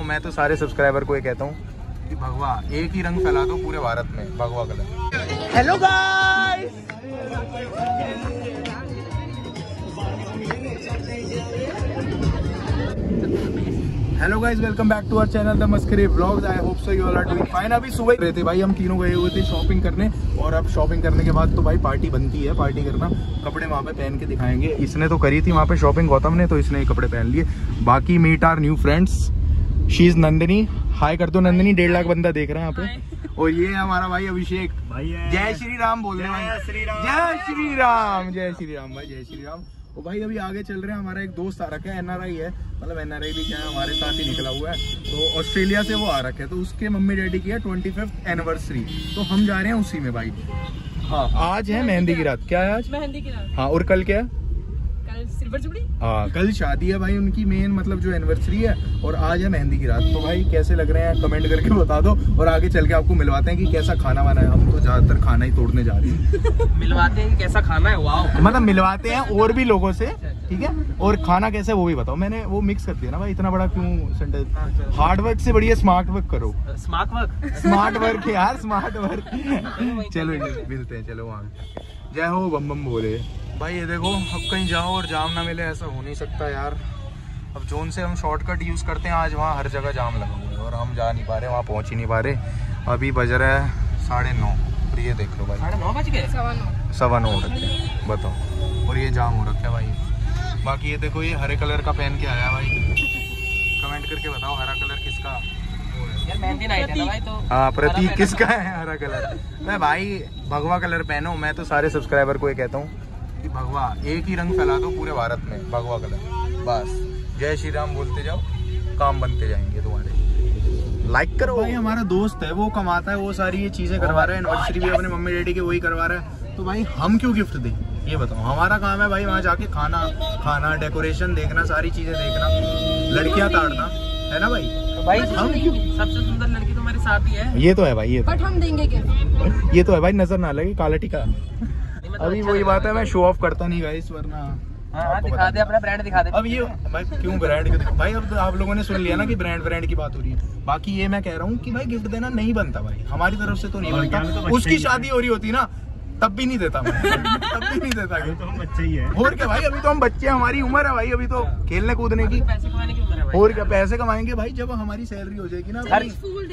मैं तो सारे सब्सक्राइबर को ये कहता हूँ कि भगवा एक ही रंग फैला दो पूरे भारत में, भगवा colour. Hello guys, hello guys, welcome back to our channel the Maskari vlogs. I hope so you all are doing fine. अभी सुबह गए थे भाई, हम तीनों गए हुए थे शॉपिंग करने, और अब शॉपिंग करने के बाद तो भाई पार्टी बनती है। पार्टी करना, कपड़े वहाँ पे पहन के दिखाएंगे। इसने तो करी थी वहाँ पे शॉपिंग गौतम ने, तो इसने ही कपड़े पहन लिए। बाकी meet our new friends, she is Nandni. Hi कर दो नंदनी, 1.5 लाख बंदा देख रहा है यहाँ पे। और ये है हमारा भाई अभिषेक भाई, जय श्री राम बोल रहे हैं। जय श्री राम भाई, जय श्री राम। और भाई अभी आगे चल रहे हैं, हमारा एक दोस्त आ रखा है, NRI है, मतलब NRI भी क्या है, हमारे साथ ही निकला हुआ है। तो ऑस्ट्रेलिया से वो आ रखा है, तो उसके मम्मी डैडी की है 25th एनिवर्सरी, तो हम जा रहे हैं उसी में भाई। हाँ, आज है मेहंदी की रात। क्या है आज? मेहंदी की रात। हाँ, और कल क्या है? Silver jubilee. हाँ, कल शादी है भाई उनकी, मेन मतलब जो एनिवर्सरी है, और आज है मेहंदी की रात। तो भाई कैसे लग रहे हैं कमेंट करके बता दो, और आगे चल के आपको मिलवाते हैं कि कैसा खाना वाना है। हम तो ज्यादातर खाना ही तोड़ने जा रहे हैं। मिलवाते हैं कि कैसा खाना है, वाह, मतलब मिलवाते हैं और भी लोगों से, ठीक है, और खाना कैसे वो भी बताओ। मैंने वो मिक्स कर दिया ना भाई, इतना बड़ा क्यों सेंटेंस। हार्ड वर्क से बढ़िया स्मार्ट वर्क करो। स्मार्ट वर्क यार, स्मार्ट वर्क। चलो मिलते हैं, चलो वहाँ। जय हो बम बम बोले भाई। ये देखो, अब कहीं जाओ और जाम ना मिले, ऐसा हो नहीं सकता यार। अब जोन से हम शॉर्टकट यूज़ करते हैं, आज वहाँ हर जगह जाम लगा हुआ है और हम जा नहीं पा रहे, वहाँ पहुँच ही नहीं पा रहे। अभी बज रहा है 9:30, और ये देख लो भाई 9:30 बज गए, 9:15 हो रखे हैं, बताओ, और ये जाम हो रखा है भाई। बाकी ये देखो, ये हरे कलर का पहन के आया भाई। कमेंट करके बताओ हरा कलर किसका यार, मेहंदी नाइट है ना भाई, तो हाँ, प्रतीक किसका है हरा कलर। मैं भाई भगवा कलर पहनो। मैं तो सारे सब्सक्राइबर को ये कहता हूँ कि भगवा एक ही रंग फैला दो पूरे भारत में, भगवा कलर। बस जय श्री राम बोलते जाओ, काम बनते जाएंगे तुम्हारे। लाइक करो भाई, हमारा दोस्त है, वो कमाता है, वो सारी ये चीजें करवा रहा है, एनिवर्सरी भी अपने मम्मी डैडी के वही करवा रहा है, तो भाई हम क्यों गिफ्ट दें, ये बताओ। हमारा काम है भाई वहाँ जाके खाना, डेकोरेशन देखना, सारी चीजें देखना, लड़कियाँ ताड़ना, है ना भाई। भाई सबसे सुंदर लड़की तुम्हारे साथ ही है, ये तो है भाई, ये बट हम देंगे क्या, ये तो है भाई, नजर ना लगे, काला टीका। अभी अच्छा वही बात है, मैं शो ऑफ करता नहीं गाइस, वरना दिखा दे अपना ब्रांड, दिखा दे। अब ये भाई क्यों ब्रांड के भाई, अब तो आप लोगों ने सुन लिया ना कि ब्रांड की बात हो रही है। बाकी ये मैं कह रहा हूँ कि भाई गिफ्ट देना नहीं बनता भाई, हमारी तरफ से तो नहीं बनता। उसकी शादी हो रही होती ना, तब भी नहीं देता मैं, तब भी नहीं देता। अभी तो हम बच्चे ही हैं, और क्या भाई, अभी तो हम बच्चे हैं, हमारी उम्र है भाई, अभी तो खेलने कूदने की, पैसे कमाने की उम्र है भाई। और क्या पैसे कमाएंगे भाई, जब हमारी सैलरी हो जाएगी ना, फूल दे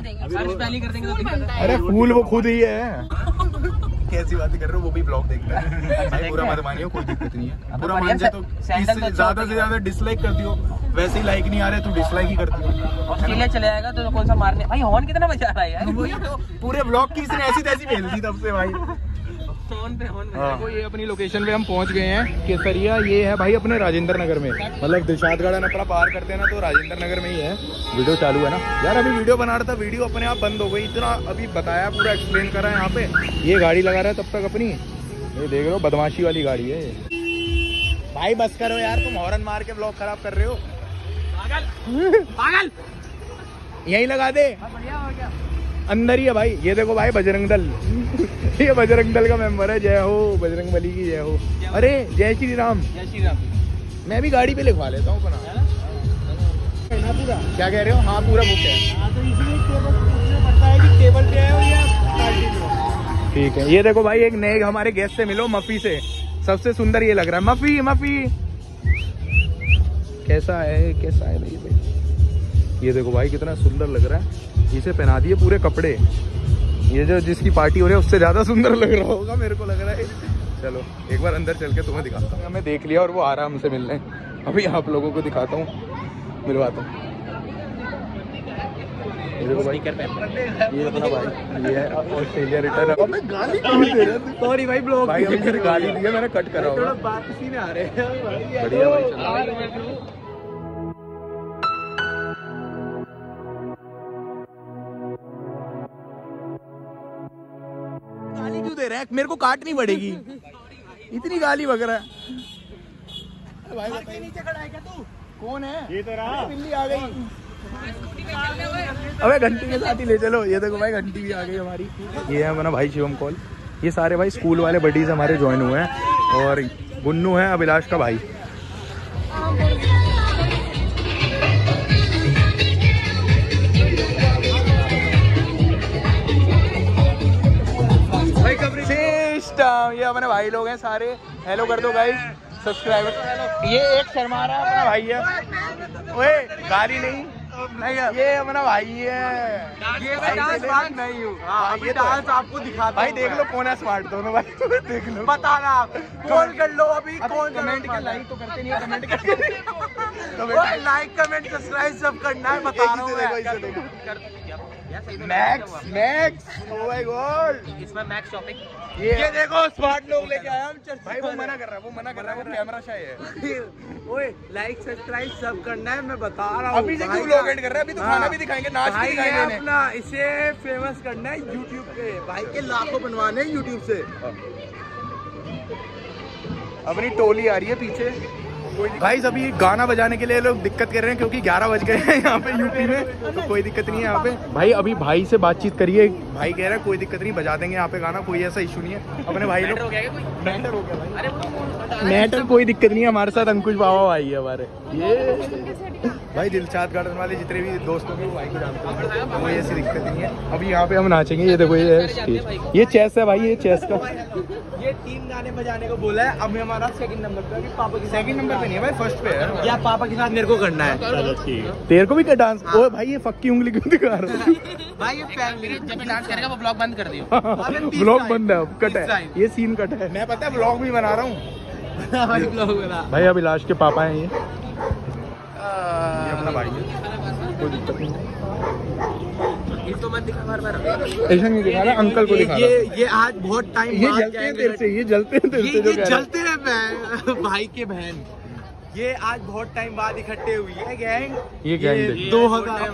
देंगे। अरे फूल वो खुद ही है। कैसी बातें कर रहे हो, वो भी ब्लॉग देख रहा है भाई। पूरा मत मानियो, कोई दिक्कत नहीं है, पूरा मान जाए तो ज्यादा से ज्यादा डिसलाइक कर दियो, वैसे ही लाइक नहीं आ रहे तो डिसलाइक ही करती हो। ऑस्ट्रेलिया चले जाएगा तो कौन सा मारने भाई, हॉर्न कितना बजा रहा है यार, पूरे ब्लॉग की इसने ऐसी तैसी भेज दी तब से भाई। देखो ये अपनी लोकेशन पे हम पहुंच गए हैं, केसरिया। ये है भाई अपने राजेंद्र नगर में, मतलब दिशादगढ़ अपना पार करते हैं ना, तो राजेंद्र नगर में ही है। वीडियो चालू है ना यार, अभी वीडियो बना रहा था, वीडियो अपने आप बंद हो गई। इतना अभी बताया, पूरा एक्सप्लेन करा है। यहाँ पे ये गाड़ी लगा रहा है तब तक अपनी, ये देख लो बदमाशी वाली गाड़ी है भाई। बस करो यार, तुम हॉर्न मार के ब्लॉग खराब कर रहे हो, पागल पागल। यही लगा दे, अंदर ही है भाई। ये देखो भाई बजरंग दल, ये बजरंग दल का मेंबर है। जय हो बजरंगबली की जय हो। अरे जय श्री राम, जय श्री राम। मैं भी गाड़ी पे लिखवा लेता हूँ अपना, क्या कह रहे हो। हाँ पूरा बुक है, ठीक है। ये देखो भाई एक नए हमारे गेस्ट से मिलो, मफी से, सबसे सुंदर ये लग रहा है। मफी मफी कैसा है, कैसा है भाई भाई। ये देखो भाई कितना सुंदर लग रहा है, इसे पहना दिए पूरे कपड़े। ये जो जिसकी पार्टी हो रही है उससे ज्यादा सुंदर लग रहा होगा, मेरे को लग रहा है। चलो एक बार अंदर चल के तुम्हें दिखाता हूँ। हमें देख लिया और वो आराम से मिल रहे हैं, अभी आप लोगों को दिखाता हूँ, मिलवाता हूँ। गाली दी है मैंने, कट करा होगा। मेरे को काटनी पड़ेगी, इतनी गाली वगैरह। कौन है ये, तो रहा बिल्ली आ गई। अबे घंटी के साथ ही ले चलो। ये देखो भाई घंटी भी आ गई हमारी। ये है हमारा भाई शिवम कॉल। ये सारे भाई स्कूल वाले बडीज हमारे ज्वाइन हुए हैं, और गुन्नू है अभिलाष का भाई। ये अपने भाई लोग हैं सारे, हेलो कर दो गाइस सब्सक्राइबर। ये एक शर्मा रहा अपना भाई है, ओए गाली नहीं, ये अपना भाई है। ये मैं डांस स्मार्ट नहीं हूँ, ये डांस आपको दिखा भाई, देख लो कौन है स्मार्ट, दोनों भाई देख लो, बताना आप कॉल कर लो अभी, कौन कमेंट कर, लाइक तो करते नहीं है, कमेंट करके लाइक कमेंट सब्सक्राइब सब करना है, बता रहा हूँ। Max max oh my god, इसमें मैक्स शॉपिंग। ये देखो स्मार्ट लोग लेके आया हम चर्च भाई, वो मना कर रहा है, वो मना कर रहा है, वो कैमरा शाय है। ओए लाइक सब्सक्राइब सब करना है, मैं बता रहा हूँ। अभी से क्यों लोग ऐड कर रहे हैं, अभी तो खाना भी दिखाएंगे, नाच भी दिखाएंगे अपना, इसे फेमस करना है YouTube पे, भाई के लाखों बनवाने हैं YouTube से। अपनी टोली आ रही है पीछे भाई, अभी गाना बजाने के लिए लोग दिक्कत कर रहे हैं क्योंकि 11 बज गए हैं यहाँ पे यूपी में, तो कोई दिक्कत नहीं है यहाँ पे भाई। अभी भाई से बातचीत करिए, भाई कह रहा है कोई दिक्कत नहीं, बजा देंगे यहाँ पे गाना, कोई ऐसा इशू नहीं है। अपने भाई लोग मैटर हो गया, मैटर कोई दिक्कत नहीं है। हमारे साथ अंकुश बाबा भाई है हमारे, ये भाई दिलशाद गार्डन वाले जितने भी दोस्तों के भाई को जानते हैं, कोई ऐसी दिक्कत नहीं है। अभी यहाँ पे हम नाचेंगे, ये देखो ये चेस है भाई, ये चेस का ये टीम गाने बजाने को बोला है। अभी हमारा सेकंड नंबर पे, अभी पापा की सेकंड नंबर पे नहीं है भाई, फर्स्ट पे है। या पापा के साथ मेरे को करना है, चलो ठीक है। तेरे को भी क्या डांस? ओए भाई ये फक्की उंगली क्यों दिखा रहा है भाई, ये फैमिली जब भी डांस करेगा वो ब्लॉग बंद कर दियो, ब्लॉग बंद है, कट है, ये सीन कट है। मैं पता है ब्लॉग भी बना रहा हूँ भाई, अभिलाष के पापा है ये अपना भाई है, कोई दिक्कत नहीं। तो मत दिखा बार बार, ऐसा नहीं दिखा रहा, अंकल को दिखा रहा। ये आज बहुत टाइम ये जलते हैं भाई के बहन, ये आज बहुत टाइम बाद इकट्ठे हुई है गैंग, ये गैंग 2000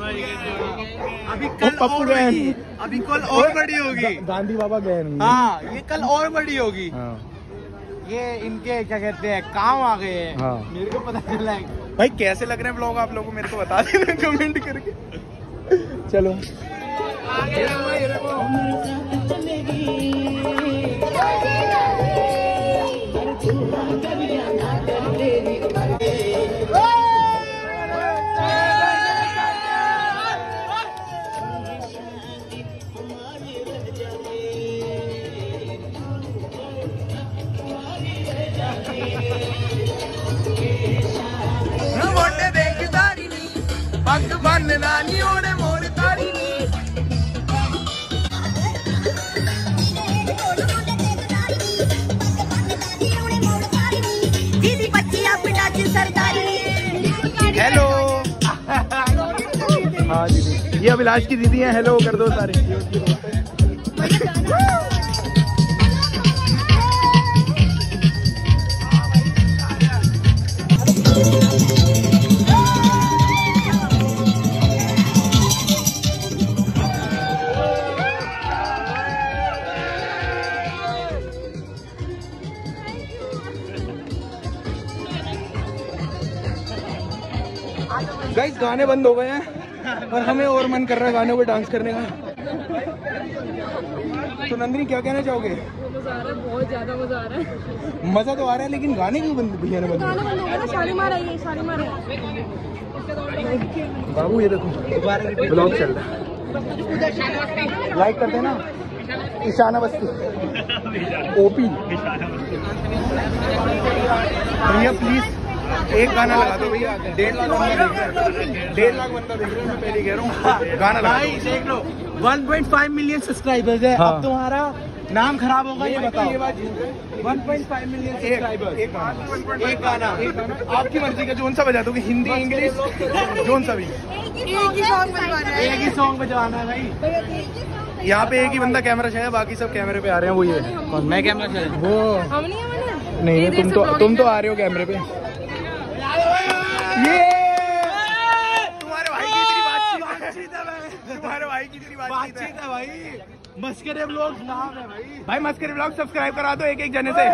अभी कल और बड़ी होगी, गांधी बाबा गैंग, हाँ ये कल और बड़ी होगी। ये इनके क्या कहते हैं काम आ गए हैं, मेरे को पता चला है भाई। कैसे लग रहे हैं ब्लॉग आप लोगों को, मेरे को बता देना कमेंट करके। चलो नानी होने मोर तारी दीदी बच्चिया पिटा जी सरदारी। हेलो हाँ दीदी, ये अभिलाष की दीदी है, हेलो कर दो सारे। गाइस गाने बंद हो गए हैं और हमें और मन कर रहा है गानों पे डांस करने का। तो नंदिनी क्या कहना चाहोगे? मजा आ रहा है, बहुत ज्यादा मजा आ रहा है, मजा तो आ रहा है लेकिन गाने क्यों बंद? भैया बाबू ये देखो ब्लॉग चल रहा है, लाइक कर देना। ईशाना बस्ती ओपी भैया प्लीज एक गाना लगा दो भैया, 1.5 लाख बंदा देख रहे हैं, मैं पहले कह रहा हूँ गाना भाई देख लो। 1.5 मिलियन सब्सक्राइबर्स है, अब तुम्हारा नाम खराब होगा ये बताओ। 1.5 मिलियन सब्सक्राइबर्स, एक गाना आपकी मर्जी का, जोन सा बजा दोगे, हिंदी इंग्लिश जोन सा भी, एक ही सॉन्ग बजवाना है भाई। यहाँ पे एक ही बंदा कैमरा शायद, बाकी सब कैमरे पे आ रहे हैं, वो ये है मैं कैमरा शायद, वो नहीं तुम तो आ रहे हो कैमरे पे। तुम्हारे भाई की तेरी बातचीत है भाई। मस्करे व्लॉग्स नाम है भाई, मस्करे व्लॉग्स सब्सक्राइब करा दो एक जने से।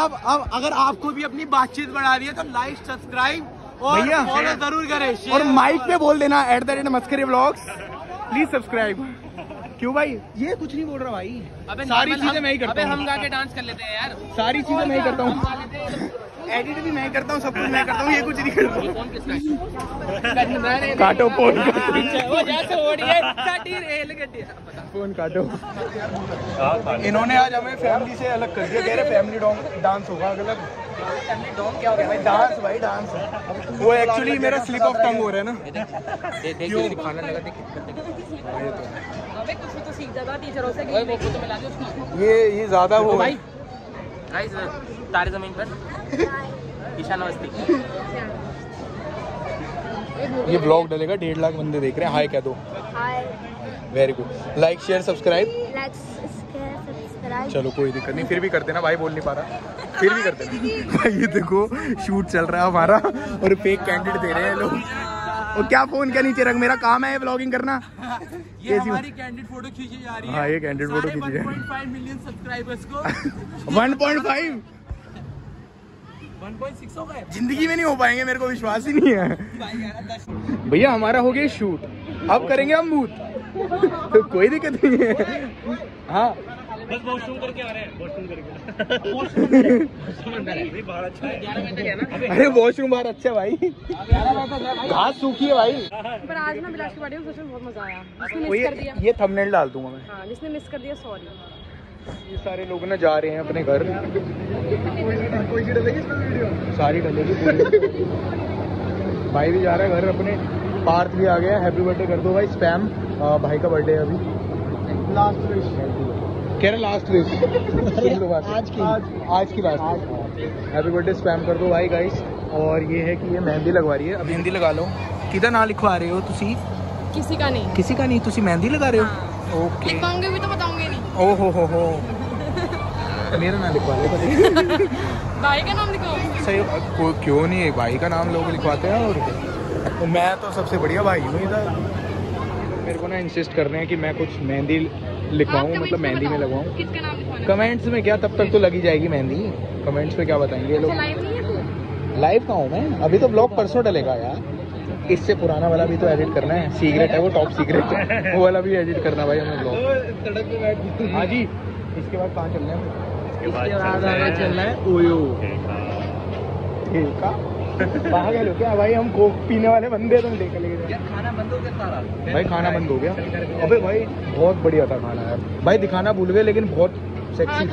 अब अगर आपको भी अपनी बातचीत बढ़ानी है तो लाइक सब्सक्राइब और फॉलो जरूर करें, और माइक पे बोल देना @ मस्करे व्लॉग्स प्लीज सब्सक्राइब। क्यों भाई? ये कुछ नहीं बोल रहा भाई, अबे सारी चीजें मैं ही करता हूँ। हम जाके डांस कर लेते हैं यार, सारी चीजें मैं ही करता हूँ, एडिट भी मैं करता हूँ, सब कुछ मैं करता हूँ, ये कुछ नहीं करता। काटो फोन, फोन काटो। इन्होंने आज हमें फैमिली से अलग कर दिया, कह रहे फैमिली डांस होगा अलग। क्या हो गया भाई? डांस भाई डांस। वो एक्चुअली मेरा स्लिप ऑफ टंग हो रहा है ना। देख खाना लगा, अबे कुछ भी तो सीख जाता टीचरों से। ये ज्यादा वो भाई गाइस, तारे जमीन पर ईशा नमस्ते। ये ब्लॉग डलेगा, 1.5 लाख बंदे देख रहे हैं। हाय कह दो। Hi, very good. Like share subscribe. चलो कोई दिक्कत नहीं, फिर भी करते ना भाई, बोल नहीं पा रहा, फिर भी करते ना भाई। ये देखो शूट चल रहा है हमारा और फेक कैंडिडेट दे रहे हैं लोग। और क्या फोन क्या नीचे रख, मेरा काम है व्लॉगिंग करना। ये हमारी कैंडिडेट फोटो खींची जा रही है। हाँ, ये कैंडिडेट फोटो खींची जा रही है। 1.5 मिलियन सब्सक्राइबर्स को 1.5 1.6 हो गए। जिंदगी में नहीं हो पाएंगे, मेरे को विश्वास ही नहीं है भैया। हमारा हो गया शूट, अब करेंगे हम बूथ, तो कोई दिक्कत नहीं है। हाँ बस वॉशरूम करके आ रहे हैं, वॉशरूम करके। बाहर अच्छा है, 11 बजे तक है ना। अरे वॉशरूम बाहर अच्छा है भाई, 11 बजे तक है। घास सूखी है भाई, पर आज ना अभिलाष की पार्टी में बहुत मजा आया। उसने मिस कर दिया, ये थंबनेल डाल दूंगा मैं। हां, जिसने मिस कर दिया सॉरी। ये सारे लोग ना जा रहे हैं अपने घर। कोई की डलेगी इसमें वीडियो, सारी डलेगी भाई। भी जा रहा है घर अपने, पार्थ भी आ गया। हैप्पी बर्थडे कर दो भाई स्पैम, भाई का बर्थडे है अभी। लास्ट विश कह रहे, लास्ट विश आज की लास्ट। हैप्पी बर्थडे स्पैम कर दो भाई गाइस। और ये है कि ये मेहंदी लगवा रही है, अब मेहंदी लगा लो। किदा ना लिखवा रहे हो तुसी? किसी का नहीं तुसी मेहंदी लगा रहे हो? ओके, लिखवाऊंगी भी तो बताऊंगी नहीं। ओ हो मेरा नाम लिखवा लो भाई का नाम लिखवाओ। सही, क्यों नहीं, भाई का नाम लोग लिखवाते हैं। और मैं तो सबसे बढ़िया भाई हूँ इधर। मेरे को ना इंसिस्ट कर रहे हैं कि मैं कुछ मेहंदी लिखवाऊँ, मतलब मेहंदी में लगवाऊँ। कमेंट्स में क्या, तब तक तो लगी जाएगी मेहंदी। कमेंट्स में क्या बताएंगे लोग? लाइव का हूँ मैं अभी तो, ब्लॉग परसों डलेगा यार। इससे पुराना वाला भी तो एडिट करना है, सीक्रेट है वो, टॉप सीक्रेट है वो वाला भी एडिट करना भाई हमें ब्लॉग। हाँ जी, इसके बाद कहाँ चलना है? चलना है ओयो, ठीक है। बाहर लोग क्या भाई, हम कोक पीने वाले बंदे। तुम लेकर लेके खाना बंद हो गया सारा भाई, खाना बंद हो गया। अबे भाई बहुत बढ़िया था खाना यार भाई, दिखाना भूल गए लेकिन बहुत सेक्सी था खाना।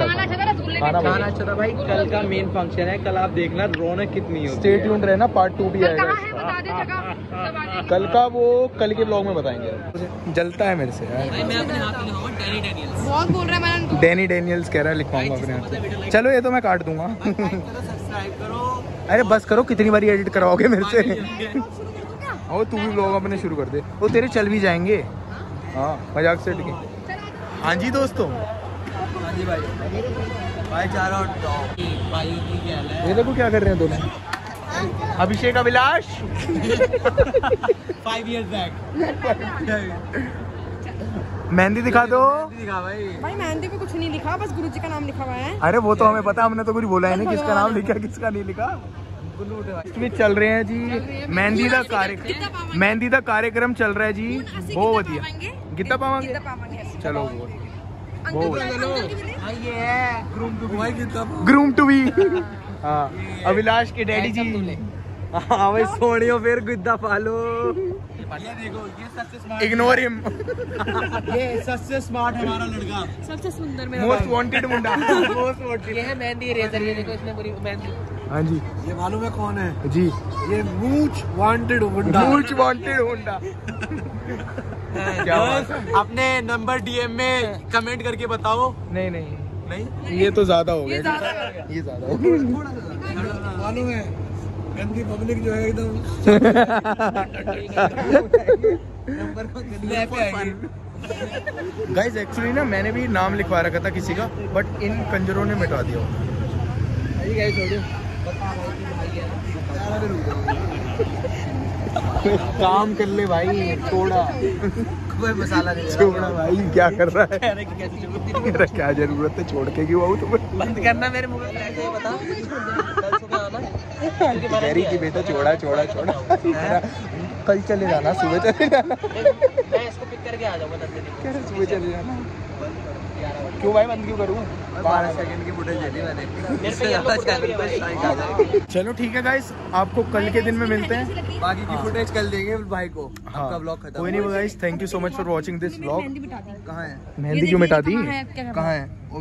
अच्छा था भाई। कल का मेन फंक्शन है, कल आप देखना रौनक कितनी हो। स्टे ट्यून्ड रहना, पार्ट 2 भी आएगा। कल का वो कल के ब्लॉग में बताएंगे। जलता है मेरे से यार, डैनी डेनियल्स कह रहा है लिखवाऊंगा अपने। चलो ये तो मैं काट दूंगा। अरे बस करो, कितनी बारी एडिट करवाओगे मेरे से? और तू भी व्लॉग अपने शुरू कर दे, वो तेरे चल भी जाएंगे। हाँ मजाक से हट के। हाँ जी दोस्तों, ये देखो क्या कर रहे हैं दोनों, अभिषेक अभिलाष। 5 years back मेहंदी दिखा दो भाई। मेहंदी पे कुछ नहीं लिखा, बस गुरुजी का नाम लिखा हुआ है। अरे वो तो हमें पता, हमने तो कुछ बोला ही नहीं किसका नाम लिखा किसका नहीं लिखा। इसमें चल रहे हैं जी मेहंदी का कार्यक्रम, मेहंदी का कार्यक्रम चल रहा है जी। बहुत बढ़िया, कितना पावांगे? चलो ग्रूम टू बी। हाँ अभिलाष के डैडी जी। हाँ भाई सोनियो, फिर गिद्दा पालो। ये देखो, ये सबसे स्मार्ट, इग्नोर हिम। ये सबसे स्मार्ट हमारा लड़का, सबसे सुंदर मेरा, मोस्ट वांटेड मुंडा, मोस्ट वांटेड। ये है मेहंदी रेजर, ये देखो इसमें पूरी मेहंदी। हाँ जी, ये मालूम है कौन है जी? ये मूच वांटेड मुंडा, मूच वांटेड मुंडा। अपने नंबर डीएम में कमेंट करके बताओ। नहीं, ये तो ज्यादा हो गया, ये ज्यादा हो गया। मालूम है गंदी पब्लिक जो है एकदम नंबर को दिल्ली पे। गाइस एक्चुअली ना मैंने भी नाम लिखवा रखा था किसी का, बट इन कंजरों ने मिटा दिया। काम कर ले भाई, थोड़ा कोई मसाला नहीं छोड़ा भाई। क्या कर रहा है? मेरा क्या जरूरत है छोड़ के? क्यों तो बंद करना मेरे मुंह में, ऐसे ही बता मेरी की बेटा। छोड़ा कल चले जाना, सुबह चले जाना। करके आ जाऊंगा 10 दिन। कैसे सुबह चले जाना? क्यों भाई बंद क्यों करूँ? 12 सेकंड की फुटेज चली मैंने। चलो ठीक है गाइस, आपको कल के दिन में मिलते हैं, बाकी की फुटेज कल देंगे भाई को। आपका व्लॉग खत्म। कोई नहीं guys, thank you so much for watching this vlog. कहाँ है मेहंदी? क्यों मिटा दी? कहाँ है? ओ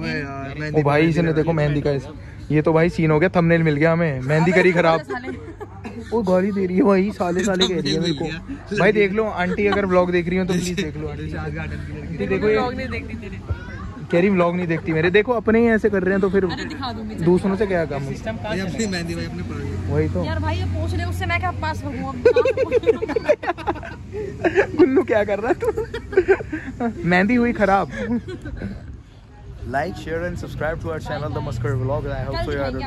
भाई इसने देखो मेहंदी का, ये तो भाई सीन हो गया, थंबनेल मिल गया हमें। मेहंदी करी खराब, वो गाली दे रही है भाई, साले साले कह रही है मेरे को। भाई देख लो आंटी, अगर व्लॉग देख रही हो तो प्लीज देख लो आंटी। देखो कह रही व्लॉग नहीं देखती मेरे, देखो अपने ही ऐसे कर रहे हैं तो फिर दूसरों से क्या काम? वही तो गुन्नू क्या कर रहा है, मेहंदी हुई खराब। Like, share and subscribe to our channel, The Maskery Vlogs. I hope so you all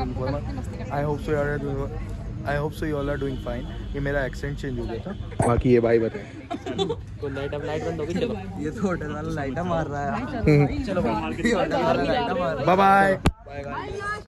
are doing fine. ये मेरा accent change हो गया था। बाकी ये भाई बताएं। तो लाइट बंद हो गई, चलो। ये तो होटल वाला लाइट मार रहा है। चलो भाई। Bye bye.